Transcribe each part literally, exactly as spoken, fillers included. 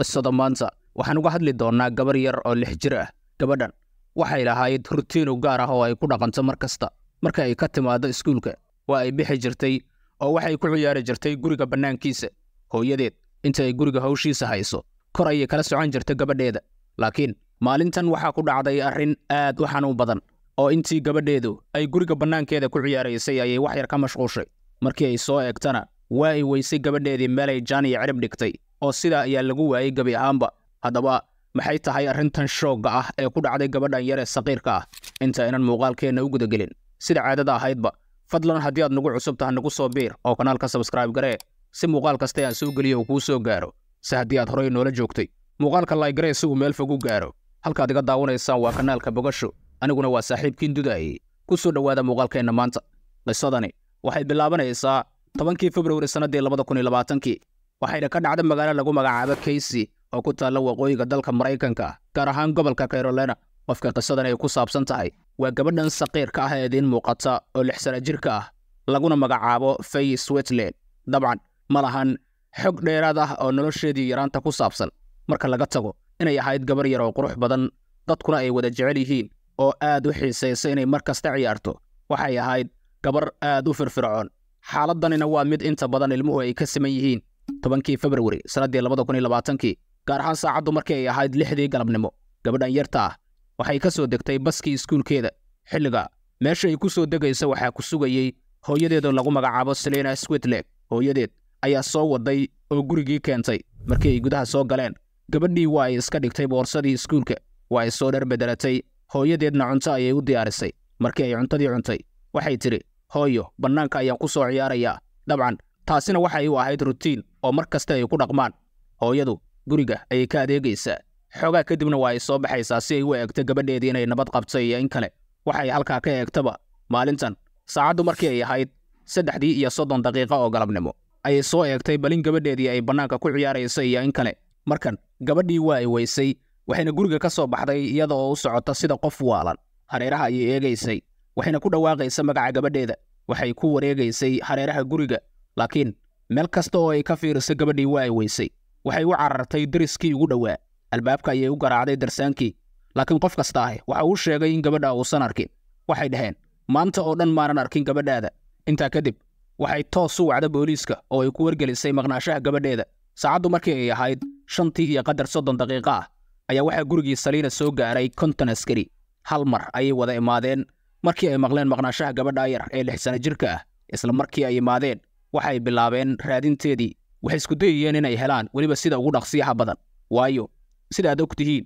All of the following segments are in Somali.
قصة مانسا وحنو قاعد لدورنا قبر ير أو الحجرة قبلا وحيلة هاي دورتين وجارة هو يكون عن سمر كستا مركا يكتم هذا سكولك وأي بحجرتي أو وحي يكون يار جرتي جورج بنان كيسة هو يديت أنت جورج هوشي سهيسو كراي كلاس عن جرتي قبل هذا لكن maalintan waxa ku dhacday arrin aad u xanuun badan oo intii gabadheedu ay guriga bannaankeeda ku ciyaaraysay ayay wax yar ka mashquushay markii ay soo eegtana waa ay weysay gabadheedii meel ay jaan iyo cirib dhigtay oo sida ayaa lagu waayay gabi ahaanba haddaba maxay tahay arrintan shoogga ah ee ku dhacday gabadhan yar ee saqiirka ah inta inaan muuqaalkeena u gudagelin sida caadada ahaydba fadlan haddii aad nagu cusub tahay nagu soo biir oo kanaalka subscribe garee si muuqaal kasta aan soo geliyo kuu soo gaaro si haddii aad horey noola joogtay muuqaalka like garee si uu meel fog u gaaro halka adiga daawanaysaan waa kanaalka bogasho aniguna waa saaxiibkiin duday ku soo dhawaada muuqaalkeena maanta qisadani waxay bilaabanaysaa tobankii February sanadii laba kun iyo labaatan waxayna ka dhacday magaalo lagu magacaabo Casey oo ku taala waqooyiga dalka Mareykanka gaar ahaan gobolka Carolina qofka qisadani ay ku saabsan tahay waa gabadhan saqiirka ah ee idin muuqata oo lix sano jir ka ah laguna magacaabo Faye Swetlik dabcan malahan xog dheeraad ah oo nolosheedii yaraanta ku saabsan marka laga tago inay ahayd gabar yar oo qurux badan dadkuna ay wada jecel yihiin oo aad u xiiseysay inay markaas ciyaarto waxay ahayd gabar aad u firfircoon xaaladdanina waa mid inta badan ilmuhu ay ka siman yihiin tobankii February sanadii laba kun iyo labaatan gaar ahaan saacadu markii ay ahayd lixdii galabnimo gabadhan yarta ah waxay ka soo degtay baskii iskuulkeeda xilliga meesha ay ku soo degaysa waxaa ku sugayay hooyadeed oo lagu magacaabo Selena Swetlik hooyadeed ayaa soo waday oo gurigii keentay markii ay gudaha soo galeen gabadhii waa ay iska dhigtay boorsadii iskuulka waa ay soo dharbedelatay hooyadeedna cunto ayay u diyaarisay markii ay cuntadii cuntay waxay tiri hooyo bannaanka ayaan ku soo ciyaarayaa dabcan taasina waxay u ahayd rutiin oo mar kasta ay ku dhaqmaan hooyadu guriga ayay ka adeegaysaa xoogaa kadibna waa ay soo baxaysaa si ay u eegto gabadheedii inay nabad qabtay iyo in kale waxay halkaa ka eegtaba maalintan saacaddu markii ay ahayd saddexdii iyo soddon daqiiqo oo galabnimo ayay soo eegtay balin gabadheedii ay bannaanka ku ciyaaraysay iyo in kale markan gabadhii waa ay weysay waxayna guriga ka soo baxday iyada oo u socota sida qof waalan hareeraha ayay eegaysay waxayna ku dhawaaqaysaa magaca gabadheeda waxay ku wareegaysay hareeraha guriga laakiin meel kasta oo ay ka fiirsay gabadhii waa ay weysay waxay u carartay dariskii ugu dhawaa albaabka ayay u garaacday darsaankii laakiin qof kasta ah waxa uu sheegay in gabadha uusan arkin waxay dhaheen maanta oo dhan maanan arkin gabadhaada intaa kadib waxay toos u wacday booliiska oo ay ku wargelisay maqnaashaha gabadheeda saacadu markii ay ahayd shantii iyo qadar soddon daqiiqo ah ayaa waxaa gurigii Selena soo gaaray konton askari hal mar ayay wada imaadeen markii ay maqleen maqnaashaha gabadha yar ee lix sano jirka ah isla markii ay imaadeen waxay bilaabeen raadinteedii waxay isku dayeen inay helaan waliba sida ugu dhaqsiyaha badan waayo sida aad ogtihiin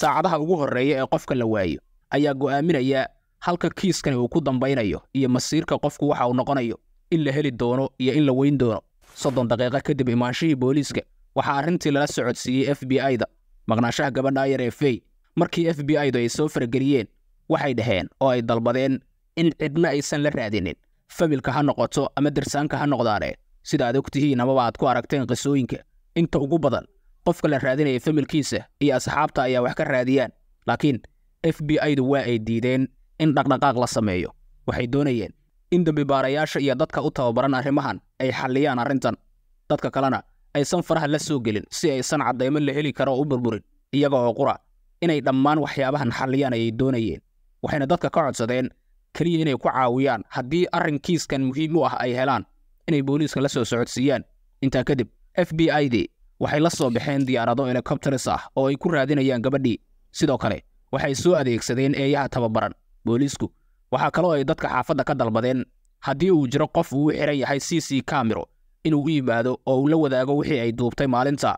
saacadaha ugu horeeya ee qofka la waayo ayaa go'aaminaya halka kiiskan uu ku dambeynayo iyo masiirka qofku waxa uu noqonayo in la heli doono iyo in la weyn doono soddon daqiiqo kadib imaanshihii booliiska waxa arrintii lala socodsiiyay F B I da maqnaashaha gabadha yar ee Faye markii F B I du ay soo farageliyeen waxay dhaheen oo ay dalbadeen in cidna aysan la raadinin familka ha noqoto ama darsaanka ha noqdaane sida aad ogtihiin amaba aad ku aragteen qisooyinka inta ugu badan qofka la raadinaya familkiisa iyo asxaabta ayaa wax ka raadiyaan laakiin F B I du waa ay diideen in dhaqdhaqaaq la sameeyo waxay doonayeen in dambi baarayaasha iyo dadka u tababaran arrimahan ay xalliyaan arrintan dadka kalena aysan faraha la soo gelin si aysan cadaymo la heli karo u burburin iyaga oo qura inay dhammaan waxyaabahan xalliyaan ay doonayeen waxayna dadka ka codsadeen kaliya inay ku caawiyaan haddii arrinkiiskan muhiim u ah ay helaan inay booliiska la soo socodsiiyaan intaa kadib F B I dii waxay la soo baxeen diyaarado helicopters ah oo ay ku raadinayaan gabadhii sidoo kale waxay soo adeegsadeen eeyaha tababaran booliisku waxa kale oo ay dadka xaafadda ka dalbadeen haddii uu jiro qof uu xiran yahay C C camera inuu u yimaado oo uu la wadaago wixii ay duubtay maalinta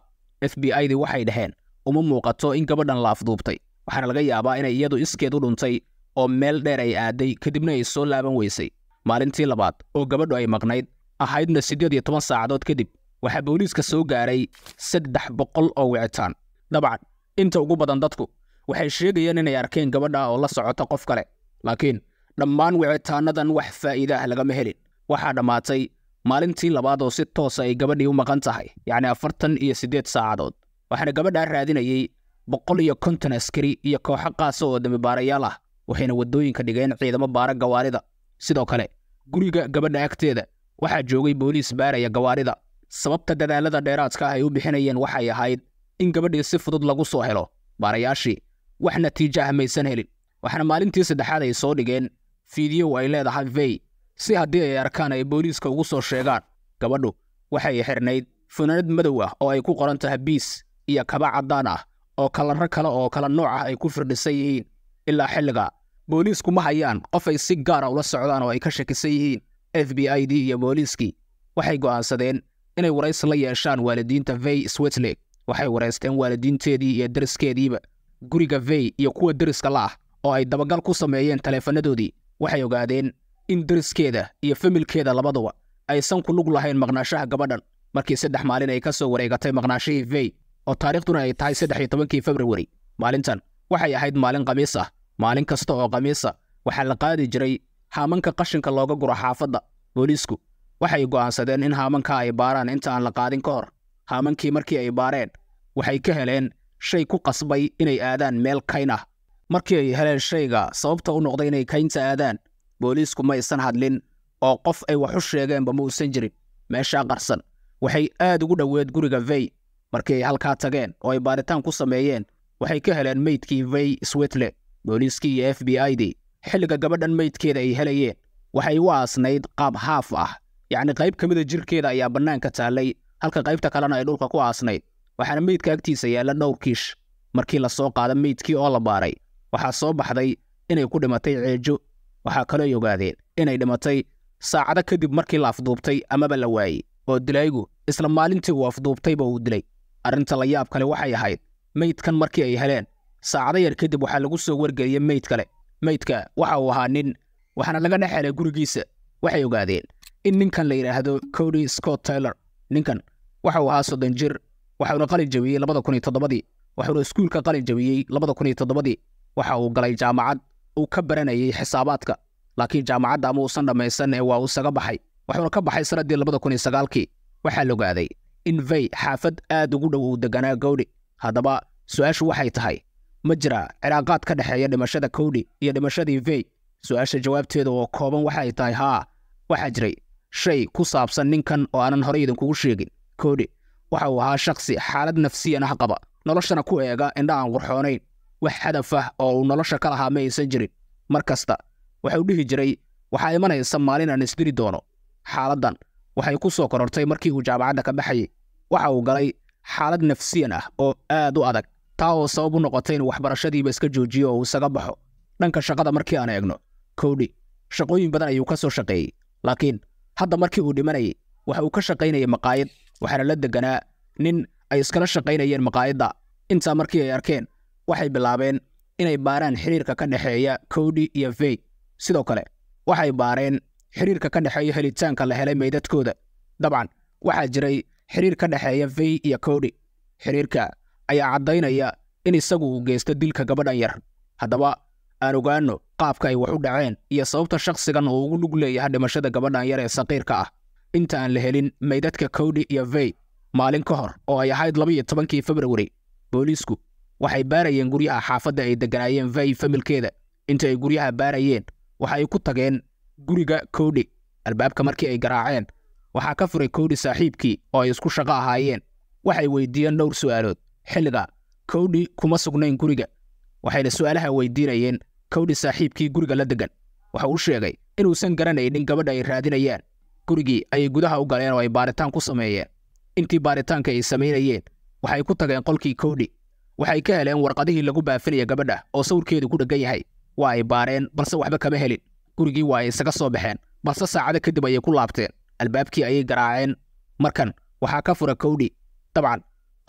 F B I dii waxay dhaheen uma muuqato in gabadhan laaf duubtay waxaana laga yaabaa inay iyadu iskeed u dhuntay oo meel dheer ay aaday kadibna ay soo laaban weysay maalintii labaad oo gabadhu ay maqnayd ahaydna siddeed iyo toban saacadood kadib waxaa booliiska soo gaaray saddex boqol oo wicitaan dabcan inta ugu badan dadku waxay sheegayeen inay arkeen gabadha oo la socota qof kale laakiin dhammaan wicitaanadan wax faa'iido ah lagama helin waxaa dhamaatay maalintii labaad oo si toos ah ay gabadhii u maqan tahay yacni afartan iyo siddeed saacadood waxaana gabadhaa raadinayay boqol iyo konton askari iyo kooxo qaasa oo dambibaarayaal ah waxayna waddooyinka dhigeen ciidamo baara gawaarida sidoo kale guriga gabadha agteeda waxaa joogay booliis baaraya gawaarida sababta dadaalada dheeraadka ah ay u bixinayeen waxay ahayd إن قبل يصف ضد لغو سوهلو بارياشي وحنا تيجاه ميسان هلين وحنا مالين تيسد حادا يسود جين فيديو وإلا دا حافي سي هدي أركانا يبوليس كوغو سو شيغان قبلو وحي يحرنايد فناند مدوة أو أيكو قرانتها بيس إيا كبا عدانا أو كالان ركالا أو كالان نوعة أيكو فرد السيئين إلا حلقا بوليسكو محيان قفاي سيجارة ولا السعودان أو أيكشك السيئين إف بي آي دي يا بوليسكي وحي قوان سدين إني ورايس لي يشان والدين تفاي سويتليك waxay wareysteen waalidiinteedii iyo dariskeediiba guriga Faye iyo kuwa dariska la ah oo ay dabagal ku sameeyeen taleefanadoodii waxay ogaadeen in dariskeeda iyo familkeeda labaduba aysan ku lug lahayn maqnaashaha gabadhan markii saddex maalin ay ka soo wareegatay maqnaashihii Faye oo taariikhduna ay tahay saddex iyo toban February maalintan waxay ahayd maalin qamiis ah maalin kasta oo qamiis ah waxa la qaadi jiray haamanka qashinka looga guro xaafadda boolisku waxay go'aansadeen in haamanka ay baaraan inta aan la qaadin ka hor haamankii markii ay baareen waxay ka heleen shay ku qasbay inay aadaan meel kaynah markii ay heleen shayga sababta uu noqday inay kaynta aadaan boolisku ma aysan hadlin oo qof ay wax u sheegeen ba ma uusan jirin meesha qarsan waxay aad ugu dhaweed guriga Faye markii ay halka tageen oo ay baaritaan ku sameeyeen waxay ka heleen maydkii Faye Swetlik booliskii iyo F B I-di xilliga gabadhan maydkeeda ay helayeen waxay waasnayd qaab haaf ah yacni qayb kamid ah jirkeeda ayaa banaanka taalay halka qaybta kalena ay dhulka ku aasnayd waxana meedka agtiisa yaala dhowr kiish markii la soo qaada meedkii oo la baaray waxa soo baxday inay ku dhimatay ceejo waxa kale ay ogaadeen inay dhimatay saacada kadib markii la afduubtay ama ba la waayay oo dilaygu isla maalintii uu afduubtay ba uu dilay arinta la yaab kale waxay ahayd meedkan markii ay heleen saacada yar kadib waxa lagu soo wargeliyay meed kale meedka waxa uu ahaa nin waxana laga dhaxalay gurigiisa waxay ogaadeen in ninkan la yiraahdo Cody Scott Taylor ninkan waxa uu ahaa soddon jir waxaanu qalin jawiyay laba kun iyo toddoba-dii waxaanu iskuulka qalin jawiyay laba kun iyo toddoba-dii waxa uu galay jaamacad uu ka baranayay xisaabaadka laakiin jaamacadda ma uusan dhamaysan ee waa uu saga baxay waxaanu ka baxay sanadii laba kun iyo sagaal-kii waxa loo gaaday in Faye xaafad aad ugu dhow deganaa Cody hadaba su'aashu waxay tahay ma jira cilaaqaad ka dhaxeeya dhimashada Cody iyo dhimashadii Faye su'aasha jawaabteedu oo kooban waxay tahay ha waxa jiray shay ku saabsan ninkan oo aanan hore idin kugu sheegin Cody waxaa ahaa shakhsi xaalad nafsiyan ah qaba noloshana ku eega indha aan qurxoonayn wax hadaf ah oo nolosha kala haamaysan jirin markasta waxa uu dhihi jiray waxa ay imanaysa maalin aan isdiri doono xaaladan waxay ku soo korortay markii uu jaamacadda ka baxay waxa uu galay xaalad nafsiyan ah oo aad u adag taa oo sabab u noqotay in waxbarashadiiba iska joojiyo oo isaga baxo dhanka shaqada markii aan eegno Cody shaqooyin badan ayuu ka soo shaqeeyay laakiin hadda markii uu dhimanayay waxa uu ka shaqaynayay maqaayad waxana la deganaa nin ay iskala shaqaynayeen maqaayadda inta markii ay arkeen waxay bilaabeen inay baaraan xiriirka ka dhaxeeya Cody iyo Faye sidoo kale waxay baareen xiriirka ka dhaxeeya helitaanka la helay meedadkooda dabcan waxa jiray xiriir ka dhaxeeya Faye iyo Cody xiriirka ayaa cadaynaya in isagu uu geysto dilka gabadhan yar hadaba aan ogaano qaabka ay wax u dhaceen iyo sababta shakhsigan uu ugu lug leeyahay dhimashada gabadhan yar ee saqiirka ah inta aan la helin meedadka Cody iyo Faye maalin ka hor oo ay ahayd laba iyo toban-kii February boolisku waxay baarayeen guryaha xaafadda ay deganaayeen Faye familkeeda inta ay guryaha baarayeen waxay ku tageen guriga Cody albaabka markii ay garaaceen waxa ka furay Cody saaxiibkii oo ay isku shaqo ahaayeen waxay weydiiyeen dhowr su'aalood xilliga Cody kuma sugnayn guriga waxayna su'aalaha weydiinayeen Cody saaxiibkii guriga la degan waxa uu sheegay inuusan garanaynin gabadha ay raadinayaan gurigi ay gudaha u galeen oo ay baaritaan ku sameeyeen intii baaritaanka ay sameeyeen waxay ku tageen qolkii Cody waxay ka heleen warqadihii lagu baafinaya gabadha oo sawirkeedu ku dhagan yahay waa ay baareen balse waxba kama helin gurigi waa ay isaga soo baxeen balse saacada kadib ay ku laabteen albaabkii ay garaaceen markan waxa ka fura Cody dabcan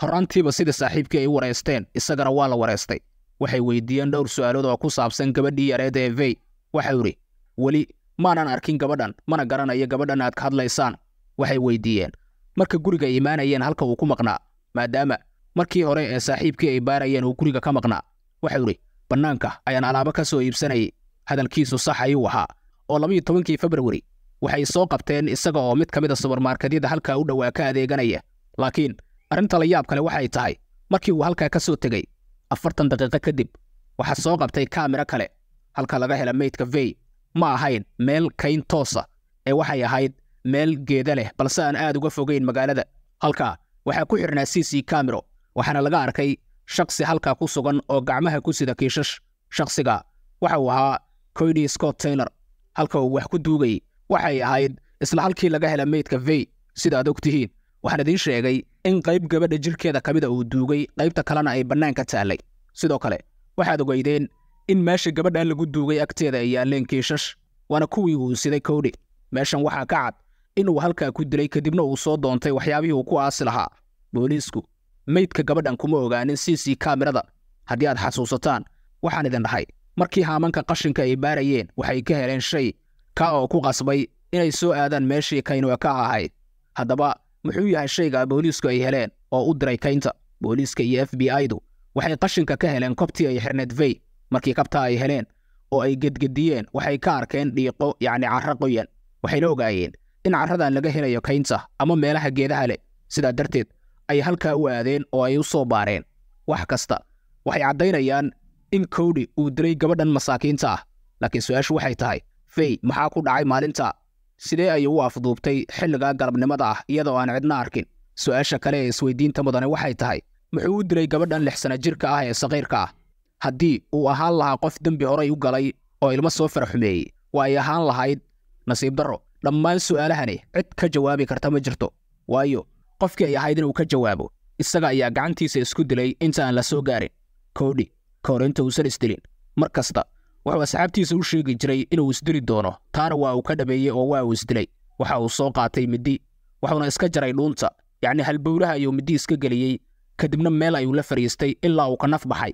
horaantiiba sida saaxiibkii ay wareysteen isagana waa la wareystay waxay weydiiyeen dhowr su'aalood oo ku saabsan gabadhii yareed ee Faye waxa uu wali maanan arkin gabadhan mana garanayo gabadhan aad ka hadlaysaan waxay weydiiyeen marka guriga iimaanayeen halka uu ku maqnaa maadaama markii hore ee saaxiibkii ay baarayeen uu guriga ka maqnaa waxa uu banaanka ayaan alaabo ka soo iibsanay hadalkiisu sax ayuu ahaa oo laba iyo toban-kii February waxay soo qabteen isaga oo mid kamid ah supermarketyada halka u dhawaa ka adeeganaya laakiin arinta la yaab kale waxay tahay markii uu halka ka soo tagay afartan daqiiqo kadib waxa soo qabtay kamera kale halka laga helay meedka Faye ma ahayn meel kayn toosa ee waxay ahayd meel geeda leh balse aan aad uga fogeyn magaalada halka waxa ku xirnaa C C camera waxana laga arkay shakhsi halka ku sugan oo gacmaha ku sida kiishash. Shakhsiga waxa uu ahaa Cody Scott Taylor halka uu wax ku duugay waxay ahayd isla halkii laga helay meydka Faye sida aad ogtihiin. Waxaan idin sheegay in qayb gabadha jirkeeda kamid ah uu duugay qaybta kalena ay banaanka taalay. Sidoo kale waxaad ogaydeen in meesha gabadhan lagu duugay agteeda ay yaaleen kiishash wana kuwii uu siday Cody. Meeshan waxa ka cad inuu halka ku dilay kadibna uu soo doontay waxyaabihii uu ku aas lahaa. Booliisku meydka gabadhan kuma ogaanin C C kamerada. Haddii aad xasuusataan waxaan idin dhahay markii haamanka qashinka ay baarayeen waxay ka heleen shay ka oo ku qasbay inay soo aadaan meeshii kaynu ka ahayd. Haddaba muxuu yahay shayga booliisku ay heleen oo u diray kaynta? Booliiska iyo F B I-du waxay qashinka ka heleen koobtii ay xirneed Faye. Markii kabta ay heleen oo ay gedgediyeen waxay ka arkeen dhiiqo, yani carra qoyan. Waxayna ogaayeen in carradan laga helayo kaynta ama meelaha geedaha leh. Sidaa darteed ay halka u aadeen oo ay u soo baareen. Wax kasta waxay caddaynayaan in Cody uu diray gabadhan masaakiinta ah. Laakiin su'aashu waxay tahay Faye maxaa ku dhacay maalinta? Sidee ay u afduubtay xilliga galabnimada ah iyadoo aan cidna arkin? Su'aasha kale ee isweydiinta mudane waxay tahay muxuu u diray gabadhan lix sano jirka ah ee saqiirka ah? Haddii uu ahaan lahaa qof dambi horay u galay oo ilmo soo farxumeeyay, way ahaan lahayd nasiib darro. Dhammaan su'aalahani cid ka jawaabi karta ma jirto, waayo qofkii ay ahayd inuu ka jawaabo isaga ayaa gacantiisa isku dilay inta aan la soo gaarin. Cody korinta uu san isdilin markasta wuxuu asxaabtiisa u sheegi jiray inuu isdili doono, taana waa uu ka dhabeeyay oo waa uu isdilay. Waxa uu soo qaatay midi wuxuuna iska jaray dhuunta, yani halbowlaha ayuu midi iska galiyay kadibna meel ayuu la fariistay ilaa uu ka naf baxay.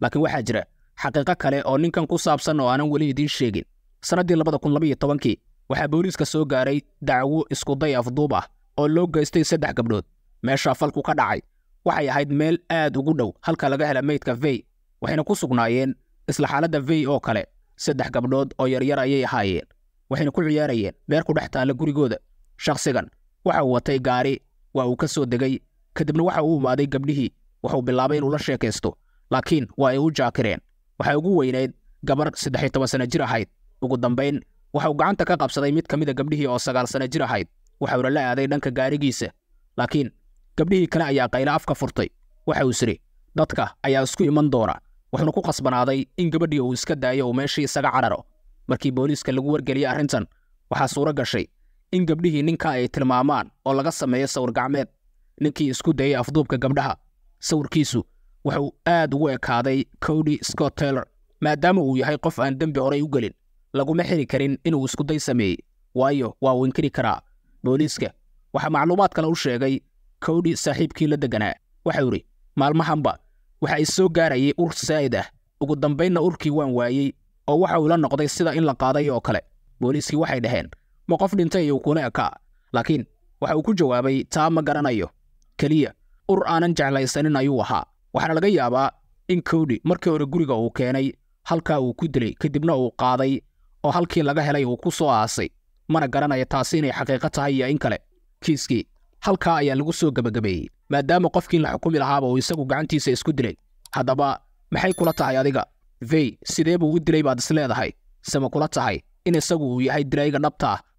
Laakiin waxaa jira xaqiiqo kale oo ninkan ku saabsan oo aanan weli idin sheegin. Sanadii laba kun iyo labaatan waxaa booliiska soo gaaray dacwo isku day afduub ah oo loo geystay saddex gabdhood. Meesha falku ka dhacay waxay ahayd meel aad ugu dhow halka laga helay meydka Faye, waxayna ku sugnaayeen isla xaaladda Faye oo kale. Saddex gabdhood oo yaryar ayay ahaayeen waxayna ku ciyaarayeen beer ku dhex taala gurigooda. Shakhsigan waxa uu watay gaari, waa uu ka soo degay kadibna waxa uu imaaday gabdhihii. Waxa uu bilaabay inuu la sheekaysto laakiin waa ay u jaakireen. Waxa ugu weynayd gabar saddex iyo toban sano jir ahayd. Ugu dambeyn waxa uu gacanta ka qabsaday mid kamid ah gabdhihii oo sagaal sano jir ahayd. Waxa uu la aaday dhanka gaarigiisa laakiin gabdhihii kale ayaa qayla afka furtay. Waxa uu siri dadka ayaa isku iman doona. Waxaan ku qasbanaaday in gabadhii uu iska daayo oo meeshii isaga cararo. Markii booliiska lagu wargeliyay arrintan waxa suura gashay in gabdhihii ninka ay tilmaamaan oo laga sameeyo sawir gacmeed. Ninkii isku dayay afduubka gabdhaha sawirkiisu wuxuu aad uga kaaday Cody Scott Taylor maadaama uu yahay qof aan dambi horay u galin. Laguma xiri karin inuu isku day sameeyay, waayo waa uu inkiri karaa. Booliiska waxa macluumaad kale u sheegay Cody saaxiibkii la deganaa. Waxa uu yiri maalmahanba waxa ay soo gaarayay ur saaid ah, ugu dambeynna urkii waan waayay oo waxa uu la noqday sida in la qaaday oo kale. Booliiskii waxay dhaheen ma qof dhintay oo kuna ka, laakiin waxa uu ku jawaabay taa ma garanayo, kaliya ur aanan jeclaysanin ayuu ahaa. Waxaan laga yaabaa in Cody markii hore guriga uu keenay halka uu ku dilay kadibna uu qaaday oo halkii laga helay uu ku soo aasay. Mana garanayo taasi inay xaqiiqo tahay iyo in kale. Kiiskii halka ayaa lagu soo gabagabeeyay maadaama qofkii la xukumi lahaaba uu isagu gacantiisa isku dilay. Haddaba maxay kula tahay adiga Faye? Sidee buu u dilay baad is leedahay? Sama kula tahay in isagu uu yahay dirayga dhabta ah